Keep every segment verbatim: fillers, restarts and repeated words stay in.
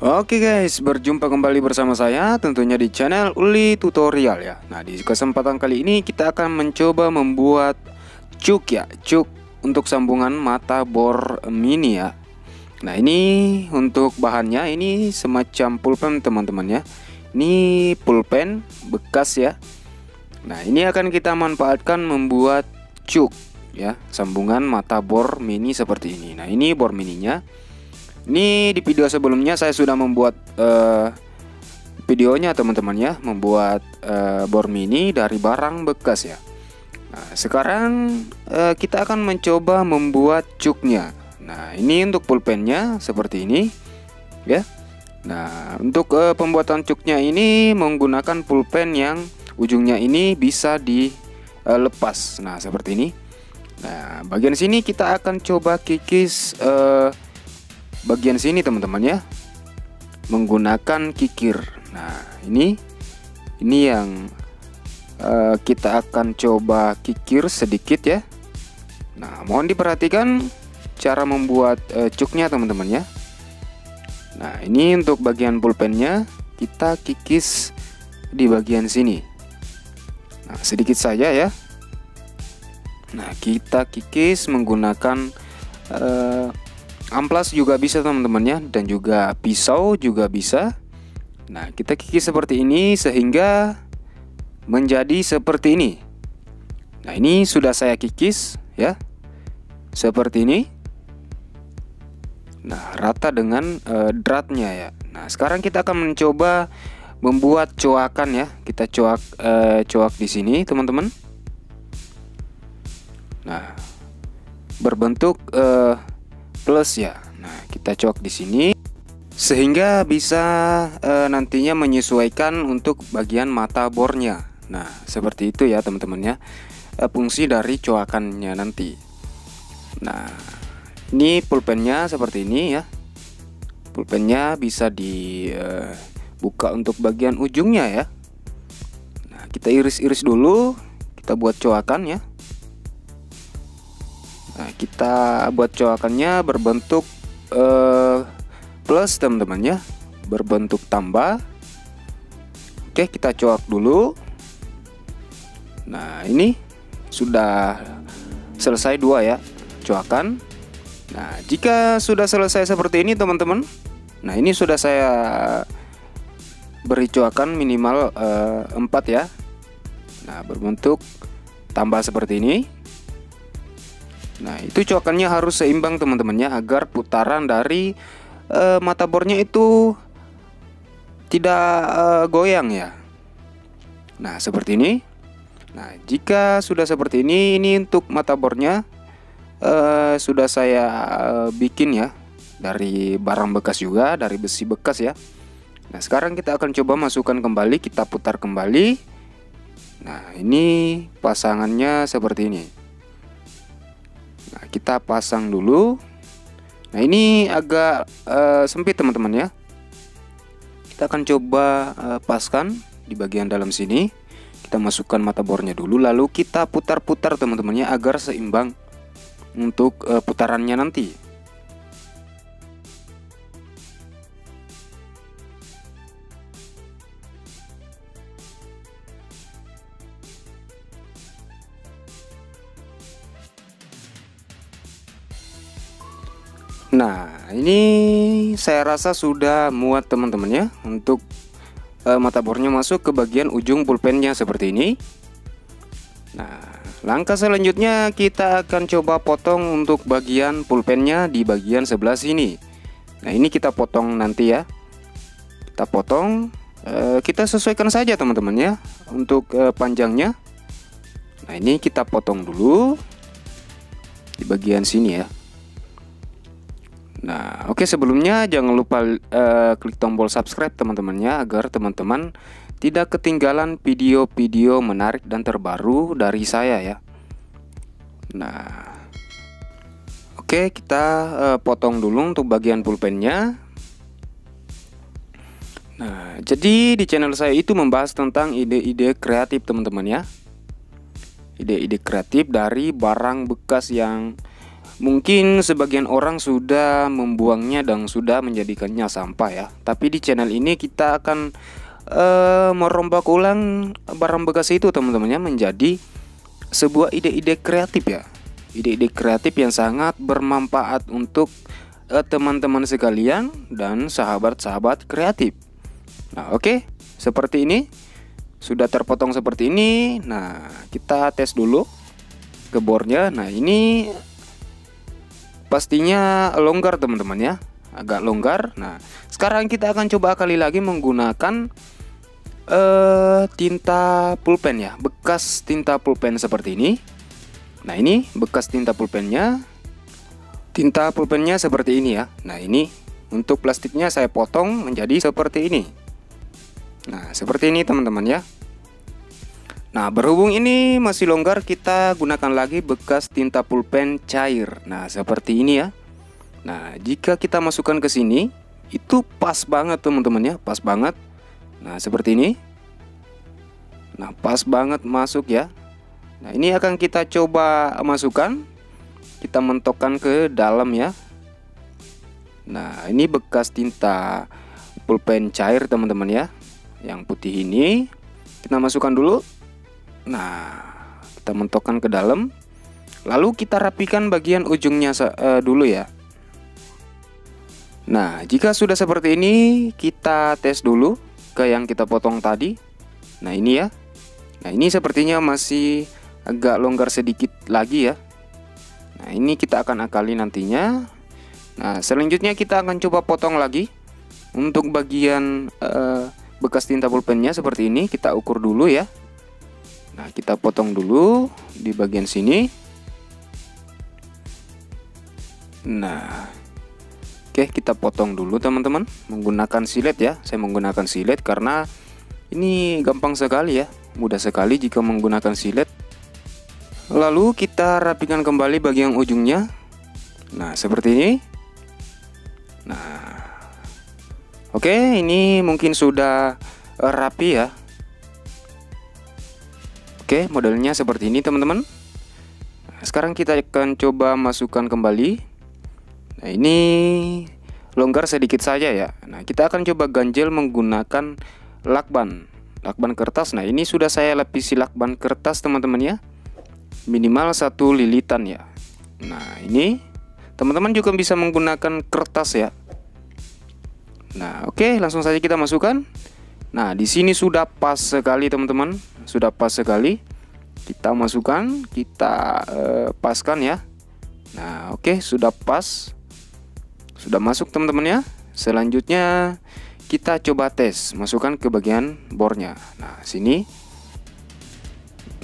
Oke guys, berjumpa kembali bersama saya tentunya di channel Uli Tutorial ya. Nah, di kesempatan kali ini kita akan mencoba membuat cuk ya, cuk untuk sambungan mata bor mini ya. Nah, ini untuk bahannya ini semacam pulpen teman-teman ya. Ini pulpen bekas ya. Nah, ini akan kita manfaatkan membuat cuk ya, sambungan mata bor mini seperti ini. Nah, ini bor mininya. Ini di video sebelumnya saya sudah membuat uh, videonya teman-teman ya, membuat uh, bor mini dari barang bekas ya. Nah, sekarang uh, kita akan mencoba membuat cuknya. Nah, ini untuk pulpennya seperti ini ya. Nah, untuk uh, pembuatan cuknya ini menggunakan pulpen yang ujungnya ini bisa dilepas. Uh, nah, seperti ini. Nah, bagian sini kita akan coba kikis uh, bagian sini teman-teman ya, menggunakan kikir. Nah, ini ini yang uh, kita akan coba kikir sedikit ya. Nah, mohon diperhatikan cara membuat uh, cuknya teman-teman ya. Nah, ini untuk bagian pulpennya kita kikis di bagian sini. Nah, sedikit saja ya. Nah, kita kikis menggunakan uh, amplas juga bisa teman-temannya, dan juga pisau juga bisa. Nah, kita kikis seperti ini sehingga menjadi seperti ini. Nah, ini sudah saya kikis ya, seperti ini. Nah, rata dengan e, dratnya ya. Nah, sekarang kita akan mencoba membuat coakan ya. Kita coak e, coak di sini teman-teman. Nah, berbentuk e, plus ya. Nah, kita cok di sini sehingga bisa e, nantinya menyesuaikan untuk bagian mata bornya. Nah, seperti itu ya teman-teman ya, e, fungsi dari coakannya nanti. Nah, ini pulpennya seperti ini ya. Pulpennya bisa dibuka e, untuk bagian ujungnya ya. Nah, kita iris-iris dulu, kita buat coakan ya. Nah, kita buat coakannya berbentuk eh, plus teman-teman ya, berbentuk tambah. Oke, kita coak dulu. Nah, ini sudah selesai dua ya, coakan. Nah, jika sudah selesai seperti ini teman-teman, nah ini sudah saya beri coakan minimal eh, empat ya. Nah, berbentuk tambah seperti ini. Nah, itu coakannya harus seimbang teman-temannya, agar putaran dari e, mata bornya itu tidak e, goyang ya. Nah, seperti ini. Nah, jika sudah seperti ini, ini untuk mata bornya e, sudah saya e, bikin ya, dari barang bekas juga, dari besi bekas ya. Nah, sekarang kita akan coba masukkan kembali, kita putar kembali. Nah, ini pasangannya seperti ini. Nah, kita pasang dulu. Nah, ini agak uh, sempit teman-teman ya. Kita akan coba uh, paskan di bagian dalam sini. Kita masukkan mata bornya dulu, lalu kita putar-putar teman-temannya agar seimbang untuk uh, putarannya nanti. Nah, ini saya rasa sudah muat teman-teman ya, untuk e, mata bornya masuk ke bagian ujung pulpennya seperti ini. Nah, langkah selanjutnya kita akan coba potong untuk bagian pulpennya di bagian sebelah sini. Nah, ini kita potong nanti ya. Kita potong, e, kita sesuaikan saja teman-teman ya untuk e, panjangnya. Nah, ini kita potong dulu di bagian sini ya. Nah, oke, sebelumnya jangan lupa uh, klik tombol subscribe teman-temannya, agar teman-teman tidak ketinggalan video-video menarik dan terbaru dari saya ya. Nah, oke, kita uh, potong dulu untuk bagian pulpennya. Nah, jadi di channel saya itu membahas tentang ide-ide kreatif teman-teman ya. Ide-ide kreatif dari barang bekas yang Mungkin sebagian orang sudah membuangnya dan sudah menjadikannya sampah ya. Tapi di channel ini kita akan uh, merombak ulang barang bekas itu teman-temannya menjadi sebuah ide-ide kreatif ya. Ide-ide kreatif yang sangat bermanfaat untuk teman-teman uh, sekalian dan sahabat-sahabat kreatif. Nah oke, okay. Seperti ini. Sudah terpotong seperti ini. Nah kita tes dulu gebornya. Nah ini pastinya longgar teman-teman ya, agak longgar. Nah sekarang kita akan coba kali lagi menggunakan uh, tinta pulpen ya, bekas tinta pulpen seperti ini. Nah ini bekas tinta pulpennya, tinta pulpennya seperti ini ya. Nah ini untuk plastiknya saya potong menjadi seperti ini. Nah seperti ini teman-teman ya. Nah berhubung ini masih longgar, kita gunakan lagi bekas tinta pulpen cair. Nah seperti ini ya. Nah jika kita masukkan ke sini, itu pas banget teman-teman ya, pas banget. Nah seperti ini. Nah pas banget masuk ya. Nah ini akan kita coba masukkan, kita mentokkan ke dalam ya. Nah ini bekas tinta pulpen cair teman-teman ya, yang putih ini kita masukkan dulu. Nah kita mentokkan ke dalam, lalu kita rapikan bagian ujungnya uh, dulu ya. Nah jika sudah seperti ini, kita tes dulu ke yang kita potong tadi. Nah ini ya. Nah ini sepertinya masih agak longgar sedikit lagi ya. Nah ini kita akan akali nantinya. Nah selanjutnya kita akan coba potong lagi untuk bagian uh, bekas tinta pulpennya seperti ini. Kita ukur dulu ya. Nah kita potong dulu di bagian sini. Nah oke, kita potong dulu teman-teman menggunakan silet ya. Saya menggunakan silet karena ini gampang sekali ya, mudah sekali jika menggunakan silet. Lalu kita rapikan kembali bagian ujungnya. Nah seperti ini. Nah oke, ini mungkin sudah rapi ya. Oke, modelnya seperti ini teman-teman. Nah, sekarang kita akan coba masukkan kembali. Nah ini longgar sedikit saja ya. Nah kita akan coba ganjel menggunakan lakban, lakban kertas. Nah ini sudah saya lapisi lakban kertas teman-teman ya, minimal satu lilitan ya. Nah ini teman-teman juga bisa menggunakan kertas ya. Nah oke, langsung saja kita masukkan. Nah di sini sudah pas sekali teman-teman, sudah pas sekali. Kita masukkan, kita eh, paskan ya. Nah oke, sudah pas, sudah masuk teman-teman ya. Selanjutnya kita coba tes, masukkan ke bagian bornya. Nah sini.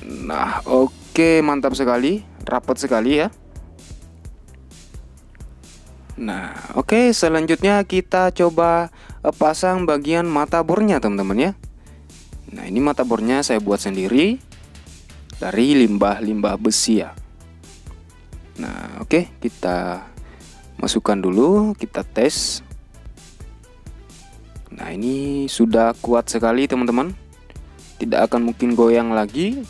Nah oke, mantap sekali, rapat sekali ya. Nah oke, selanjutnya kita coba pasang bagian mata bornya teman-teman ya. Nah ini mata bornya saya buat sendiri dari limbah-limbah besi ya. Nah oke, kita masukkan dulu, kita tes. Nah ini sudah kuat sekali teman-teman, tidak akan mungkin goyang lagi.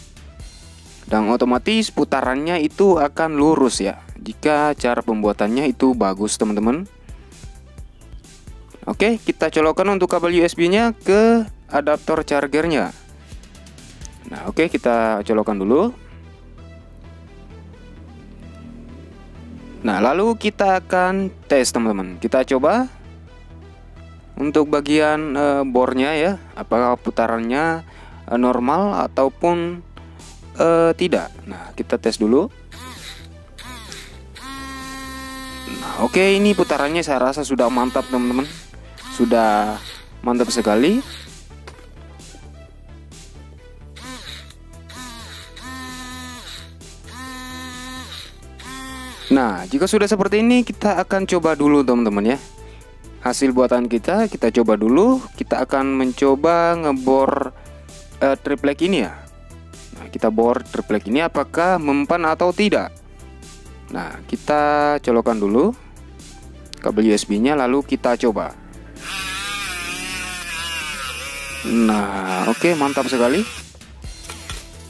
Dan otomatis putarannya itu akan lurus ya, jika cara pembuatannya itu bagus teman-teman. Oke, kita colokkan untuk kabel U S B nya ke adaptor chargernya. Nah oke, kita colokkan dulu. Nah lalu kita akan tes teman-teman, kita coba untuk bagian e, bornya ya, apakah putarannya e, normal ataupun e, tidak. Nah kita tes dulu. Nah, oke, ini putarannya saya rasa sudah mantap teman-teman, sudah mantap sekali. Nah jika sudah seperti ini, kita akan coba dulu teman-teman ya, hasil buatan kita. Kita coba dulu, kita akan mencoba ngebor eh, triplek ini ya. Nah kita bor triplek ini apakah mempan atau tidak. Nah kita colokkan dulu kabel U S B nya, lalu kita coba. Nah oke, mantap sekali,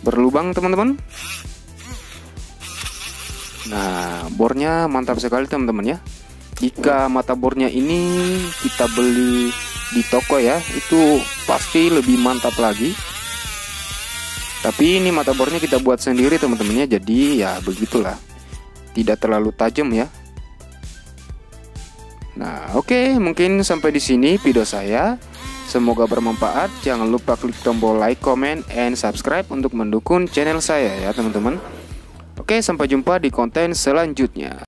berlubang teman-teman. Nah, bornya mantap sekali teman-teman ya. Jika mata bornya ini kita beli di toko ya, itu pasti lebih mantap lagi. Tapi ini mata bornya kita buat sendiri teman-temannya, jadi ya begitulah, tidak terlalu tajam ya. Nah, oke, okay, mungkin sampai di sini video saya. Semoga bermanfaat. Jangan lupa klik tombol like, comment, and subscribe untuk mendukung channel saya ya, teman-teman. Oke, okay, sampai jumpa di konten selanjutnya.